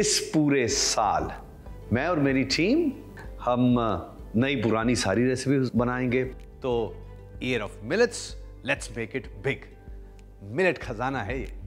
इस पूरे साल मैं और मेरी टीम हम नई पुरानी सारी रेसिपीज बनाएंगे। तो year of millets, let's make it big. Millet खजाना है ये।